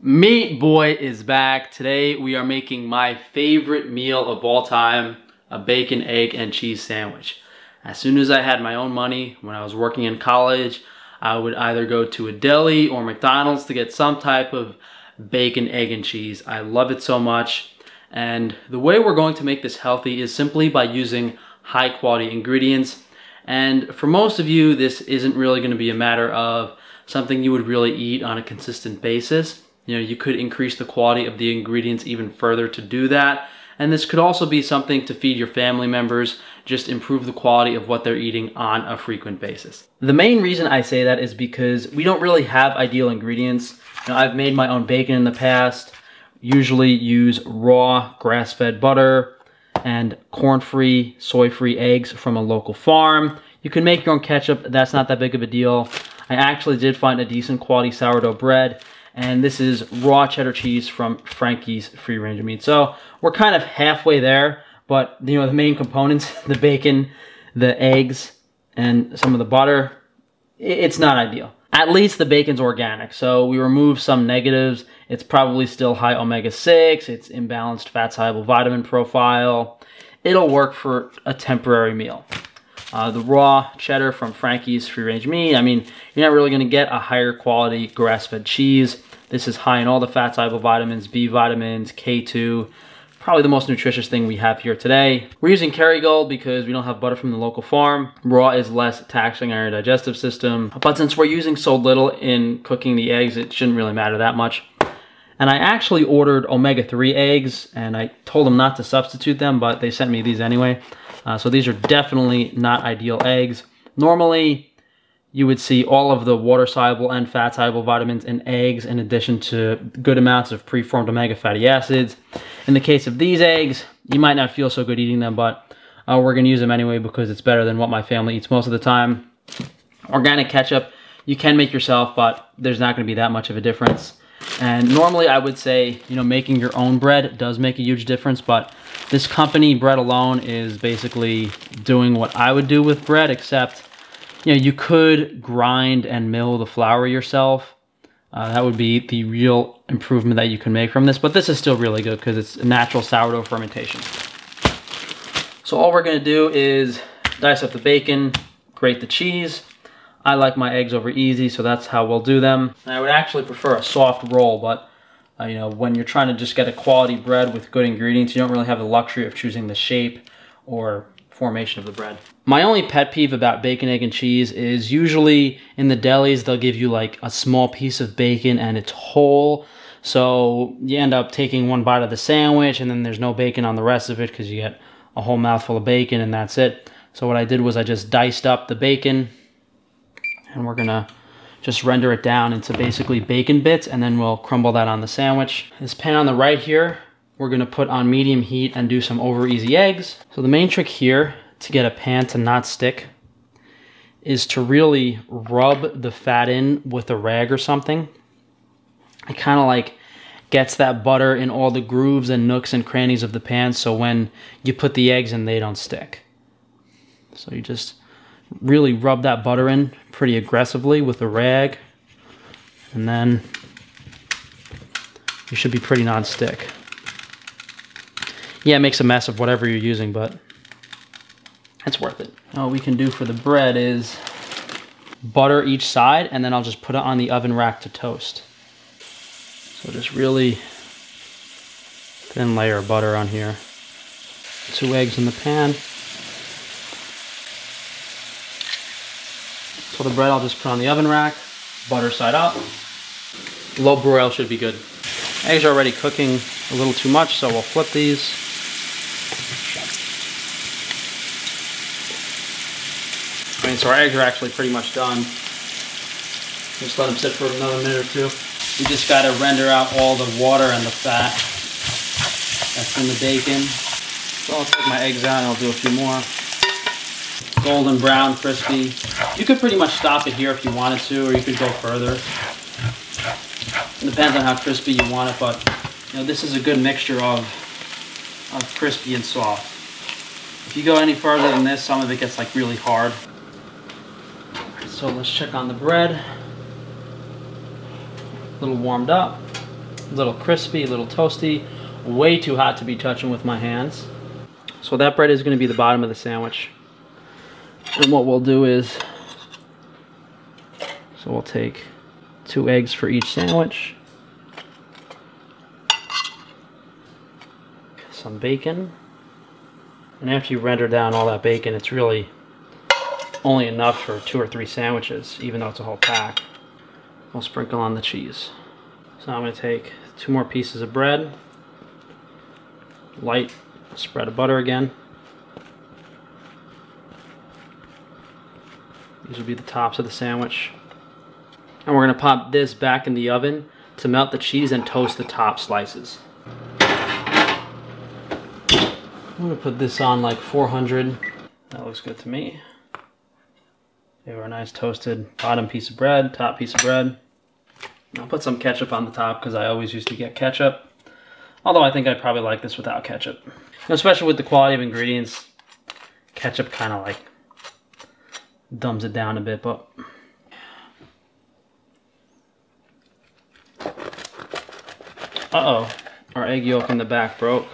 Meat Boy is back. Today we are making my favorite meal of all time, a bacon, egg, and cheese sandwich. As soon as I had my own money, when I was working in college, I would either go to a deli or McDonald's to get some type of bacon, egg, and cheese. I love it so much. And the way we're going to make this healthy is simply by using high quality ingredients. And for most of you, this isn't really going to be a matter of something you would really eat on a consistent basis. You know, you could increase the quality of the ingredients even further to do that. And this could also be something to feed your family members, just improve the quality of what they're eating on a frequent basis. The main reason I say that is because we don't really have ideal ingredients. You know, I've made my own bacon in the past, usually use raw grass-fed butter and corn-free, soy-free eggs from a local farm. You can make your own ketchup, that's not that big of a deal. I actually did find a decent quality sourdough bread, and this is raw cheddar cheese from Frankie's Free Range Meat. So we're kind of halfway there, but you know, the main components, the bacon, the eggs, and some of the butter, it's not ideal. At least the bacon's organic, so we remove some negatives. It's probably still high omega-6, it's imbalanced fat-soluble vitamin profile. It'll work for a temporary meal. The raw cheddar from Frankie's Free Range Meat, I mean, you're not really going to get a higher quality grass-fed cheese. This is high in all the fat-soluble vitamins, B vitamins, K2, probably the most nutritious thing we have here today. We're using Kerrygold because we don't have butter from the local farm. Raw is less taxing on your digestive system, but since we're using so little in cooking the eggs, it shouldn't really matter that much. And I actually ordered omega-3 eggs, and I told them not to substitute them, but they sent me these anyway. So these are definitely not ideal eggs. Normally, you would see all of the water-soluble and fat-soluble vitamins in eggs in addition to good amounts of preformed omega fatty acids. In the case of these eggs, you might not feel so good eating them, but we're going to use them anyway because it's better than what my family eats most of the time. Organic ketchup, you can make yourself, but there's not going to be that much of a difference. And normally I would say, you know, making your own bread does make a huge difference, but this company, Bread Alone, is basically doing what I would do with bread, except, you know, you could grind and mill the flour yourself. That would be the real improvement that you can make from this, but this is still really good because it's natural sourdough fermentation. So all we're going to do is dice up the bacon, grate the cheese. I like my eggs over easy, so that's how we'll do them. And I would actually prefer a soft roll, but you know, when you're trying to just get a quality bread with good ingredients, you don't really have the luxury of choosing the shape or formation of the bread. My only pet peeve about bacon, egg, and cheese is usually in the delis, they'll give you like a small piece of bacon and it's whole. So you end up taking one bite of the sandwich and then there's no bacon on the rest of it because you get a whole mouthful of bacon and that's it. So what I did was I just diced up the bacon, and we're gonna just render it down into basically bacon bits, and then we'll crumble that on the sandwich. This pan on the right here, we're gonna put on medium heat and do some over easy eggs. So the main trick here to get a pan to not stick is to really rub the fat in with a rag or something. It kind of like gets that butter in all the grooves and nooks and crannies of the pan, so when you put the eggs in, they don't stick. So you just really rub that butter in pretty aggressively with a rag, and then you should be pretty non-stick. Yeah, it makes a mess of whatever you're using, but it's worth it. Now what we can do for the bread is butter each side, and then I'll just put it on the oven rack to toast. So just really thin layer of butter on here. 2 eggs in the pan. So the bread I'll just put on the oven rack, butter side up. Low broil should be good. Eggs are already cooking a little too much, so we'll flip these. I mean, so our eggs are actually pretty much done. Just let them sit for another minute or two. You just gotta render out all the water and the fat that's in the bacon. So I'll take my eggs out and I'll do a few more. Golden brown, crispy. You could pretty much stop it here if you wanted to, or you could go further. It depends on how crispy you want it, but you know, this is a good mixture of crispy and soft. If you go any further than this, some of it gets like really hard. So let's check on the bread. A little warmed up. little crispy, a little toasty, way too hot to be touching with my hands. So that bread is going to be the bottom of the sandwich. And what we'll do is, so we'll take 2 eggs for each sandwich, some bacon, and after you render down all that bacon, it's really only enough for 2 or 3 sandwiches, even though it's a whole pack. We'll sprinkle on the cheese. So I'm going to take 2 more pieces of bread, light spread of butter again. These will be the tops of the sandwich. And we're going to pop this back in the oven to melt the cheese and toast the top slices. I'm going to put this on like 400. That looks good to me. We have our nice toasted bottom piece of bread, top piece of bread. I'll put some ketchup on the top because I always used to get ketchup. Although I think I'd probably like this without ketchup. And especially with the quality of ingredients, ketchup kind of like dumbs it down a bit, but... Uh-oh, our egg yolk in the back broke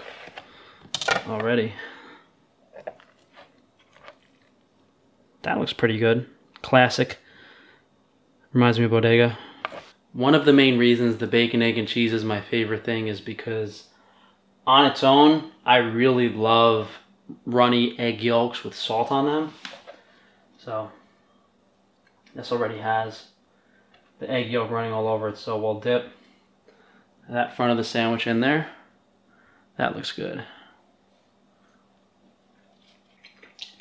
already. That looks pretty good. Classic. Reminds me of Bodega. One of the main reasons the bacon, egg, and cheese is my favorite thing is because on its own, I really love runny egg yolks with salt on them. So this already has the egg yolk running all over it, so we'll dip that front of the sandwich in there. That looks good.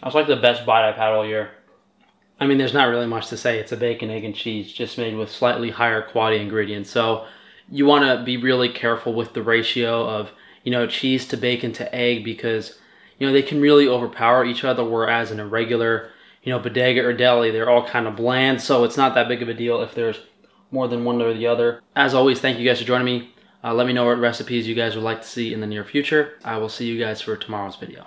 That's like the best bite I've had all year. I mean, there's not really much to say. It's a bacon, egg, and cheese, just made with slightly higher quality ingredients. So you want to be really careful with the ratio of, you know, cheese to bacon to egg, because, you know, they can really overpower each other, whereas in a regular, you know, bodega or deli, they're all kind of bland. So it's not that big of a deal if there's more than one or the other. As always, thank you guys for joining me. Let me know what recipes you guys would like to see in the near future. I will see you guys for tomorrow's video.